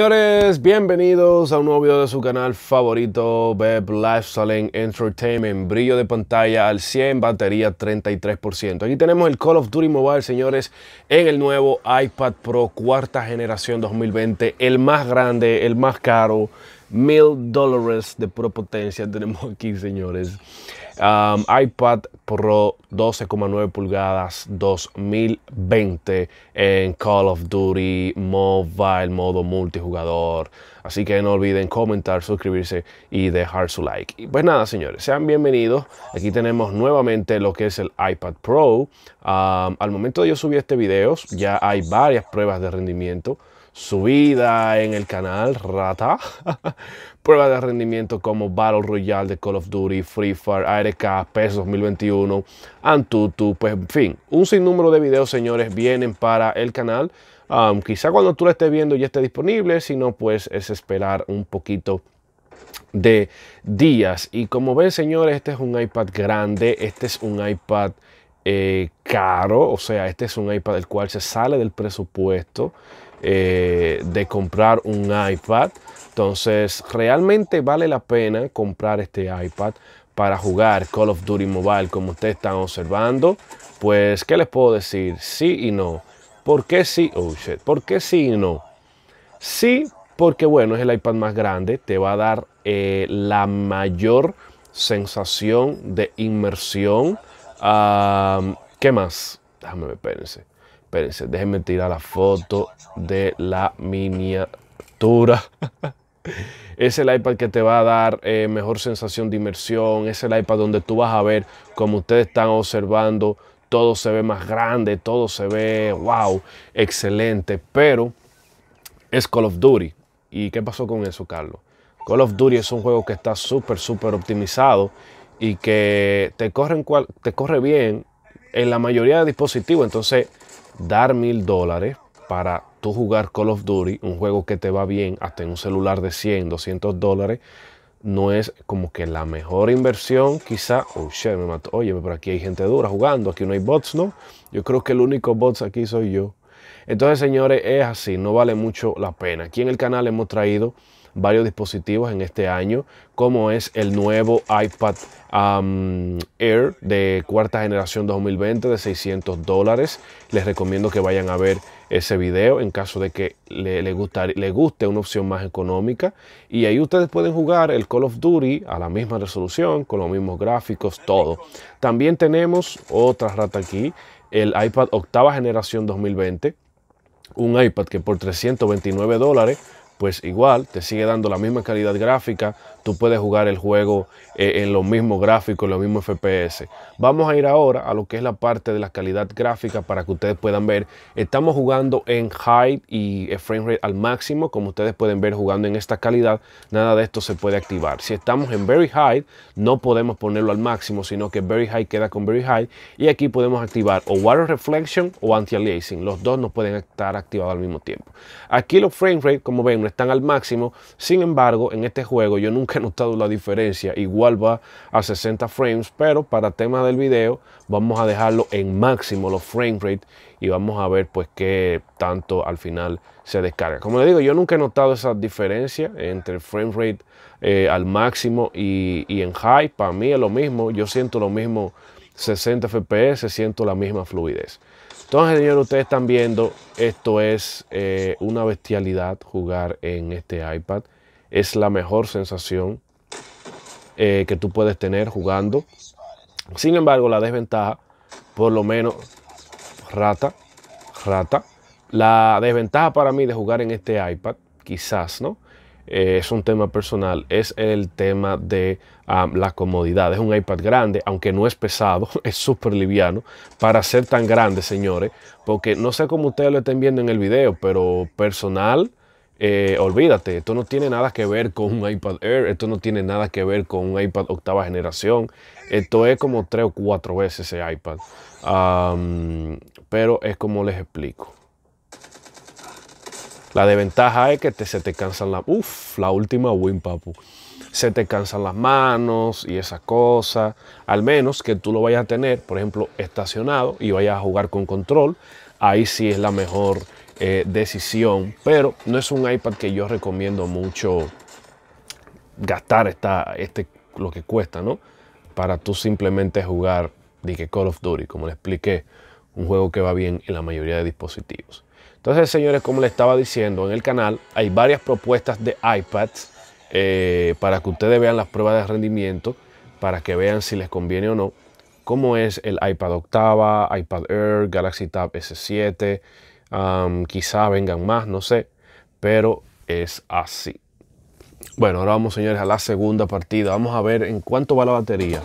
Señores, bienvenidos a un nuevo video de su canal favorito, BEP Lifestyle & Entertainment. Brillo de pantalla al 100, batería 33%. Aquí tenemos el Call of Duty Mobile, señores, en el nuevo iPad Pro cuarta generación 2020. El más grande, el más caro, $1000 de pura potencia tenemos aquí, señores. iPad Pro 12,9 pulgadas 2020 en Call of Duty Mobile, modo multijugador. Así que no olviden comentar, suscribirse y dejar su like. Y pues nada, señores, sean bienvenidos. Aquí tenemos nuevamente lo que es el iPad Pro. Al momento de yo subir este video, ya hay varias pruebas de rendimiento. Subida en el canal, rata. Prueba de rendimiento como Battle Royale de Call of Duty, Free Fire, ARK, PES 2021, Antutu, pues en fin, un sinnúmero de videos, señores, vienen para el canal. Quizá cuando tú lo estés viendo ya esté disponible, si no, pues es esperar un poquito de días. Y como ven, señores, este es un iPad grande, este es un iPad caro, o sea, este es un iPad el cual se sale del presupuesto. De comprar un iPad. Entonces realmente vale la pena comprar este iPad para jugar Call of Duty Mobile, como ustedes están observando. Pues ¿qué les puedo decir? Sí y no. ¿Por qué sí? Oh shit. ¿Por qué sí y no? Sí, porque bueno, es el iPad más grande, te va a dar la mayor sensación de inmersión. ¿Qué más? Déjame ver, espérense. Espérense, déjenme tirar la foto de la miniatura. Es el iPad que te va a dar mejor sensación de inmersión. Es el iPad donde tú vas a ver, como ustedes están observando, todo se ve más grande, todo se ve, wow, excelente. Pero es Call of Duty. ¿Y qué pasó con eso, Carlos? Call of Duty es un juego que está súper optimizado y que te corre bien en la mayoría de dispositivos. Entonces, dar $1000 para tú jugar Call of Duty, un juego que te va bien hasta en un celular de $100, $200, no es como que la mejor inversión, quizá. Oh shit, me mató. Oye, pero aquí hay gente dura jugando, aquí no hay bots, ¿no? Yo creo que el único bots aquí soy yo. Entonces, señores, es así, no vale mucho la pena. Aquí en el canal hemos traído varios dispositivos en este año, como es el nuevo iPad Air de cuarta generación 2020 de $600. Les recomiendo que vayan a ver ese video en caso de que le guste una opción más económica. Y ahí ustedes pueden jugar el Call of Duty a la misma resolución, con los mismos gráficos, todo. También tenemos otra rata aquí, el iPad octava generación 2020. Un iPad que por $329, pues igual te sigue dando la misma calidad gráfica. Tú puedes jugar el juego en los mismos gráficos, en los mismos FPS. Vamos a ir ahora a lo que es la parte de la calidad gráfica para que ustedes puedan ver. Estamos jugando en high y frame rate al máximo. Como ustedes pueden ver, jugando en esta calidad, nada de esto se puede activar. Si estamos en very high, no podemos ponerlo al máximo, sino que very high queda con very high. Y aquí podemos activar o water reflection o anti-aliasing. Los dos no pueden estar activados al mismo tiempo. Aquí los frame rate, como ven, están al máximo. Sin embargo, en este juego yo nunca he notado la diferencia. Igual va a 60 frames, pero para temas del video vamos a dejarlo en máximo los frame rate y vamos a ver pues qué tanto al final se descarga. Como les digo, yo nunca he notado esa diferencia entre el frame rate al máximo y en high. Para mí es lo mismo, yo siento lo mismo 60 fps, siento la misma fluidez. Entonces, señores, ustedes están viendo, esto es una bestialidad jugar en este iPad. Es la mejor sensación que tú puedes tener jugando. Sin embargo, la desventaja, por lo menos, la desventaja para mí de jugar en este iPad, quizás, ¿no? Es un tema personal, es el tema de la comodidad. Es un iPad grande, aunque no es pesado, es súper liviano para ser tan grande, señores, porque no sé cómo ustedes lo estén viendo en el video, pero personal, olvídate, esto no tiene nada que ver con un iPad Air, esto no tiene nada que ver con un iPad octava generación, esto es como 3 o 4 veces ese iPad, pero es como les explico. La desventaja es que se te cansan las... Uf, la última win, papu. Se te cansan las manos y esas cosas. Al menos que tú lo vayas a tener, por ejemplo, estacionado y vayas a jugar con control. Ahí sí es la mejor decisión, pero no es un iPad que yo recomiendo mucho gastar lo que cuesta, ¿no? Para tú simplemente jugar, dije, Call of Duty, como le expliqué, un juego que va bien en la mayoría de dispositivos. Entonces, señores, como les estaba diciendo en el canal, hay varias propuestas de iPads para que ustedes vean las pruebas de rendimiento, para que vean si les conviene o no, como es el iPad octava, iPad Air, Galaxy Tab S7, quizá vengan más, no sé, pero es así. Bueno, ahora vamos, señores, a la segunda partida. Vamos a ver en cuánto va la batería.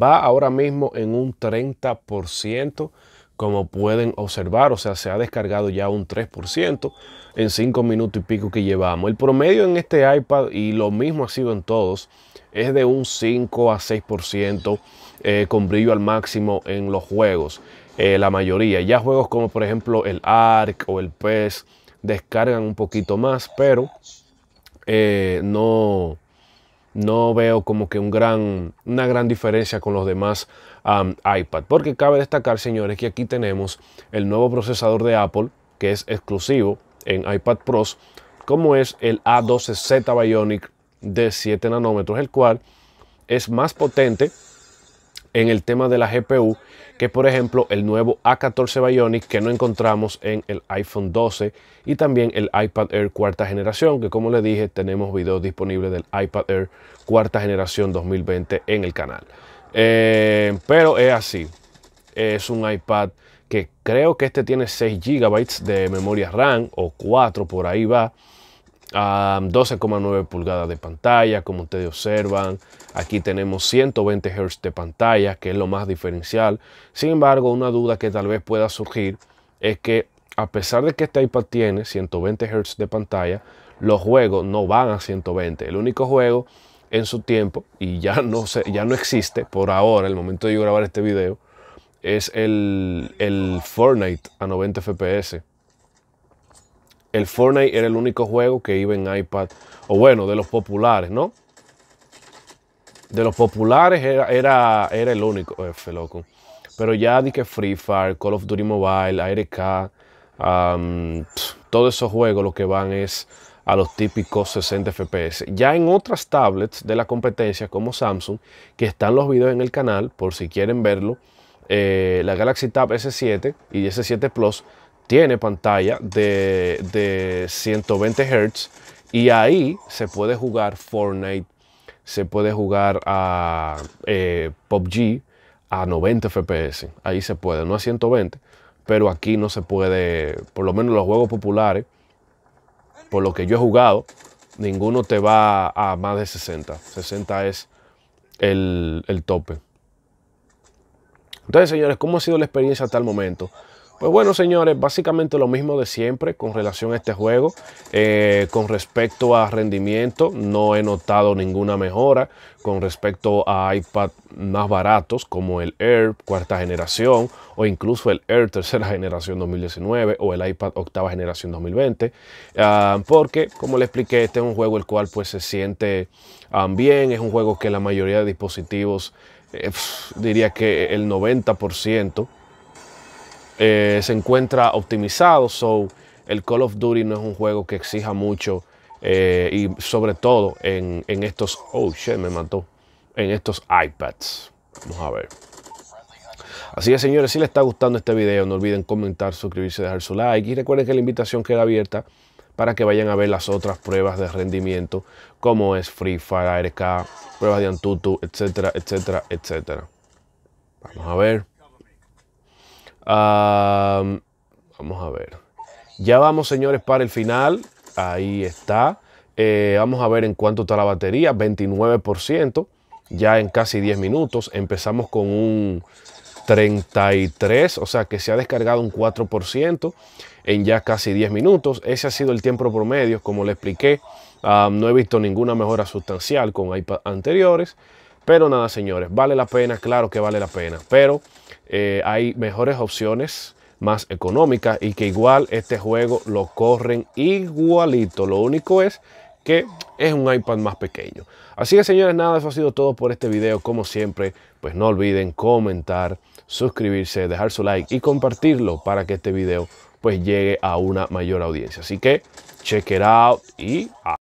Va ahora mismo en un 30%, como pueden observar. O sea, se ha descargado ya un 3% en 5 minutos y pico que llevamos. El promedio en este iPad, y lo mismo ha sido en todos, es de un 5 a 6% con brillo al máximo en los juegos. La mayoría, ya juegos como por ejemplo el ARK o el PES, descargan un poquito más, pero no veo como que una gran diferencia con los demás iPad, porque cabe destacar, señores, que aquí tenemos el nuevo procesador de Apple, que es exclusivo en iPad Pros, como es el A12Z Bionic de 7 nanómetros, el cual es más potente en el tema de la GPU que, por ejemplo, el nuevo A14 Bionic, que no encontramos en el iPhone 12, y también el iPad Air cuarta generación, que, como les dije, tenemos videos disponibles del iPad Air cuarta generación 2020 en el canal. Pero es así, es un iPad que creo que este tiene 6 GB de memoria RAM, o 4 por ahí va, 12,9 pulgadas de pantalla, como ustedes observan. Aquí tenemos 120 Hz de pantalla, que es lo más diferencial. Sin embargo, una duda que tal vez pueda surgir es que, a pesar de que este iPad tiene 120 Hz de pantalla, los juegos no van a 120. El único juego en su tiempo, y ya no existe por ahora, el momento de yo grabar este video, es el Fortnite a 90 FPS. El Fortnite era el único juego que iba en iPad, o bueno, de los populares, ¿no? De los populares era el único, loco. Pero ya di que Free Fire, Call of Duty Mobile, ARK, todos esos juegos lo que van es a los típicos 60 FPS. Ya en otras tablets de la competencia, como Samsung, que están los videos en el canal, por si quieren verlo, la Galaxy Tab S7 y S7 Plus, tiene pantalla de 120 Hz y ahí se puede jugar Fortnite, se puede jugar a PUBG a 90 FPS. Ahí se puede, no a 120, pero aquí no se puede, por lo menos los juegos populares, por lo que yo he jugado, ninguno te va a más de 60. 60 es el tope. Entonces, señores, ¿cómo ha sido la experiencia hasta el momento? Pues bueno, señores, básicamente lo mismo de siempre con relación a este juego. Con respecto a rendimiento, no he notado ninguna mejora. Con respecto a iPad más baratos como el Air cuarta generación, o incluso el Air tercera generación 2019, o el iPad octava generación 2020. Porque, como le expliqué, este es un juego el cual pues se siente bien. Es un juego que la mayoría de dispositivos, diría que el 90%, se encuentra optimizado. So, el Call of Duty no es un juego que exija mucho, y sobre todo en estos, oh shit, me mató, en estos iPads. Vamos a ver. Así es, señores, si les está gustando este video, no olviden comentar, suscribirse, dejar su like, y recuerden que la invitación queda abierta para que vayan a ver las otras pruebas de rendimiento, como es Free Fire, ARK, pruebas de Antutu, etcétera, etcétera, etcétera. Vamos a ver. Vamos a ver. Ya vamos, señores, para el final. Ahí está. Vamos a ver en cuánto está la batería. 29%. Ya en casi 10 minutos. Empezamos con un 33%. O sea que se ha descargado un 4% en ya casi 10 minutos. Ese ha sido el tiempo promedio, como le expliqué. No he visto ninguna mejora sustancial con iPad anteriores. Pero nada, señores, vale la pena, claro que vale la pena, pero hay mejores opciones más económicas y que igual este juego lo corren igualito. Lo único es que es un iPad más pequeño. Así que, señores, nada, eso ha sido todo por este video. Como siempre, pues no olviden comentar, suscribirse, dejar su like y compartirlo para que este video pues llegue a una mayor audiencia. Así que check it out y